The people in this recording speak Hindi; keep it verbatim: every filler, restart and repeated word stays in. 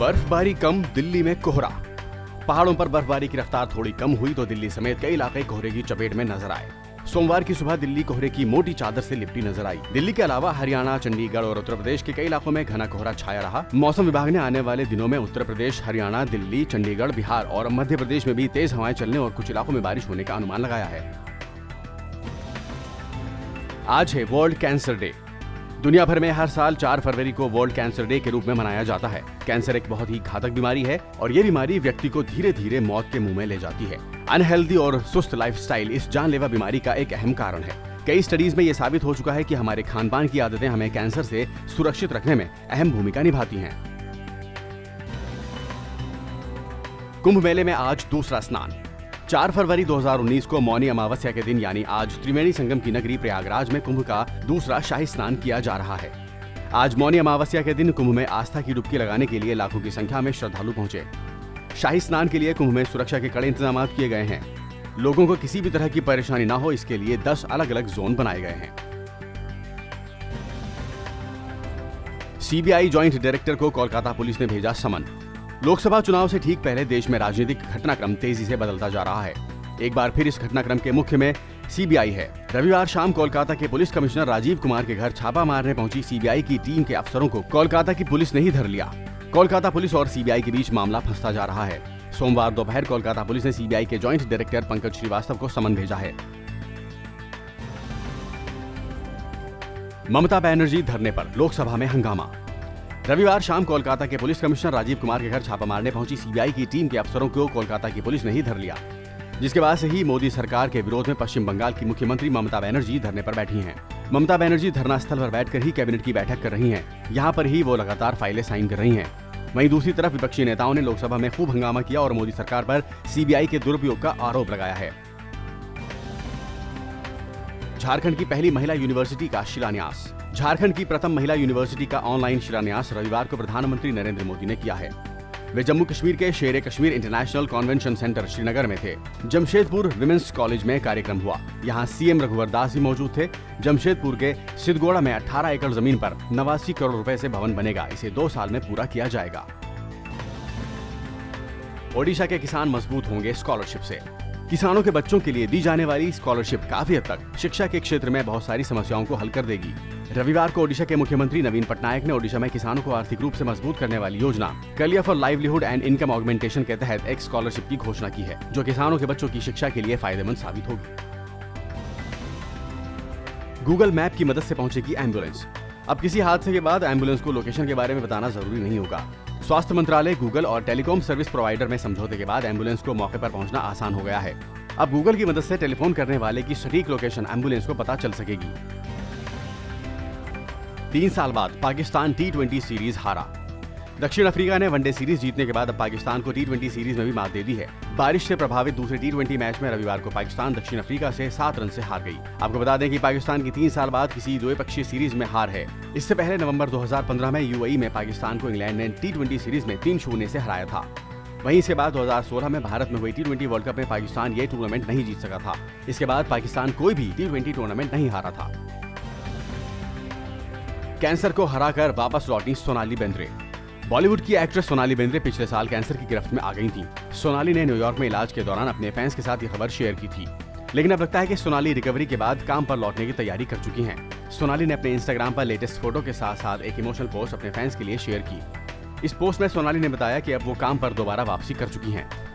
बर्फबारी कम, दिल्ली में कोहरा। पहाड़ों पर बर्फबारी की रफ्तार थोड़ी कम हुई तो दिल्ली समेत कई इलाके कोहरे की चपेट में नजर आए। सोमवार की सुबह दिल्ली कोहरे की मोटी चादर से लिपटी नजर आई। दिल्ली के अलावा हरियाणा, चंडीगढ़ और उत्तर प्रदेश के कई इलाकों में घना कोहरा छाया रहा। मौसम विभाग ने आने वाले दिनों में उत्तर प्रदेश, हरियाणा, दिल्ली, चंडीगढ़, बिहार और मध्य प्रदेश में भी तेज हवाएं चलने और कुछ इलाकों में बारिश होने का अनुमान लगाया है। आज है वर्ल्ड कैंसर डे। दुनिया भर में हर साल चार फरवरी को वर्ल्ड कैंसर डे के रूप में मनाया जाता है। कैंसर एक बहुत ही घातक बीमारी है और ये बीमारी व्यक्ति को धीरे धीरे मौत के मुंह में ले जाती है। अनहेल्दी और सुस्त लाइफस्टाइल इस जानलेवा बीमारी का एक अहम कारण है। कई स्टडीज में ये साबित हो चुका है कि हमारे खानपान की आदतें हमें कैंसर से सुरक्षित रखने में अहम भूमिका निभाती हैं। कुंभ मेले में आज दूसरा स्नान। चार फरवरी दो हज़ार उन्नीस को मौनी अमावस्या के दिन यानी आज त्रिवेणी संगम की नगरी प्रयागराज में कुंभ का दूसरा शाही स्नान किया जा रहा है। आज मौनी अमावस्या के दिन कुंभ में आस्था की डुबकी लगाने के लिए लाखों की संख्या में श्रद्धालु पहुंचे। शाही स्नान के लिए कुंभ में सुरक्षा के कड़े इंतजाम किए गए हैं। लोगों को किसी भी तरह की परेशानी ना हो, इसके लिए दस अलग अलग जोन बनाए गए हैं। सीबीआई ज्वाइंट डायरेक्टर को कोलकाता पुलिस ने भेजा समन। लोकसभा चुनाव से ठीक पहले देश में राजनीतिक घटनाक्रम तेजी से बदलता जा रहा है। एक बार फिर इस घटनाक्रम के मुख्य में सीबीआई है। रविवार शाम कोलकाता के पुलिस कमिश्नर राजीव कुमार के घर छापा मारने पहुंची सीबीआई की टीम के अफसरों को कोलकाता की पुलिस ने ही धर लिया। कोलकाता पुलिस और सीबीआई के बीच मामला फंसता जा रहा है। सोमवार दोपहर कोलकाता पुलिस ने सीबीआई के ज्वाइंट डायरेक्टर पंकज श्रीवास्तव को समन भेजा है। ममता बनर्जी धरने पर लोकसभा में हंगामा। रविवार शाम कोलकाता के पुलिस कमिश्नर राजीव कुमार के घर छापा मारने पहुंची सीबीआई की टीम के अफसरों को कोलकाता की पुलिस ने ही धर लिया, जिसके बाद से ही मोदी सरकार के विरोध में पश्चिम बंगाल की मुख्यमंत्री ममता बनर्जी धरने पर बैठी हैं। ममता बनर्जी धरना स्थल पर बैठकर ही कैबिनेट की बैठक कर रही हैं। यहाँ पर ही वो लगातार फाइलें साइन कर रही हैं। वहीं दूसरी तरफ विपक्षी नेताओं ने लोकसभा में खूब हंगामा किया और मोदी सरकार पर सीबीआई के दुरुपयोग का आरोप लगाया है। झारखंड की पहली महिला यूनिवर्सिटी का शिलान्यास। झारखंड की प्रथम महिला यूनिवर्सिटी का ऑनलाइन शिलान्यास रविवार को प्रधानमंत्री नरेंद्र मोदी ने किया है। वे जम्मू कश्मीर के Shere Kashmir international convention centre Srinagar में थे। जमशेदपुर विमेंस कॉलेज में कार्यक्रम हुआ। यहाँ सीएम रघुवर दास भी मौजूद थे। जमशेदपुर के सिद्धगोड़ा में अठारह एकड़ जमीन पर नवासी करोड़ रुपए से भवन बनेगा। इसे दो साल में पूरा किया जाएगा। ओडिशा के किसान मजबूत होंगे स्कॉलरशिप से। किसानों के बच्चों के लिए दी जाने वाली स्कॉलरशिप काफी हद तक शिक्षा के क्षेत्र में बहुत सारी समस्याओं को हल कर देगी। रविवार को ओडिशा के मुख्यमंत्री नवीन पटनायक ने ओडिशा में किसानों को आर्थिक रूप से मजबूत करने वाली योजना Kalia for livelihood and income augmentation के तहत एक स्कॉलरशिप की घोषणा की है, जो किसानों के बच्चों की शिक्षा के लिए फायदेमंद साबित होगी। गूगल मैप की मदद से पहुंचेगी एम्बुलेंस। अब किसी हादसे के बाद एम्बुलेंस को लोकेशन के बारे में बताना जरूरी नहीं होगा। स्वास्थ्य मंत्रालय, गूगल और टेलीकॉम सर्विस प्रोवाइडर में समझौते के बाद एम्बुलेंस को मौके पर पहुंचना आसान हो गया है। अब गूगल की मदद से टेलीफोन करने वाले की सटीक लोकेशन एम्बुलेंस को पता चल सकेगी। तीन साल बाद पाकिस्तान टी ट्वेंटी सीरीज हारा। दक्षिण अफ्रीका ने वनडे सीरीज जीतने के बाद अब पाकिस्तान को टी ट्वेंटी सीरीज में भी मात दे दी है। बारिश से प्रभावित दूसरे टी ट्वेंटी मैच में रविवार को पाकिस्तान दक्षिण अफ्रीका से सात रन से हार गई। आपको बता दें कि पाकिस्तान की तीन साल बाद किसी द्विपक्षीय सीरीज में हार है। इससे पहले नवंबर दो हज़ार पंद्रह में यूएई में पाकिस्तान को इंग्लैंड ने टी ट्वेंटी सीरीज में तीन शून्य से हराया था। वहीं इसके बाद दो हज़ार सोलह में भारत में हुई टी ट्वेंटी वर्ल्ड कप में पाकिस्तान ये टूर्नामेंट नहीं जीत सका था। इसके बाद पाकिस्तान कोई भी टी ट्वेंटी टूर्नामेंट नहीं हारा था। कैंसर को हराकर वापस लौटी सोनाली बेंद्रे। बॉलीवुड की एक्ट्रेस सोनाली बेंद्रे पिछले साल कैंसर की गिरफ्त में आ गई थी। सोनाली ने न्यूयॉर्क में इलाज के दौरान अपने फैंस के साथ ये खबर शेयर की थी, लेकिन अब लगता है कि सोनाली रिकवरी के बाद काम पर लौटने की तैयारी कर चुकी हैं। सोनाली ने अपने इंस्टाग्राम पर लेटेस्ट फोटो के साथ साथ एक इमोशनल पोस्ट अपने फैंस के लिए शेयर की। इस पोस्ट में सोनाली ने बताया कि अब वो काम पर दोबारा वापसी कर चुकी हैं।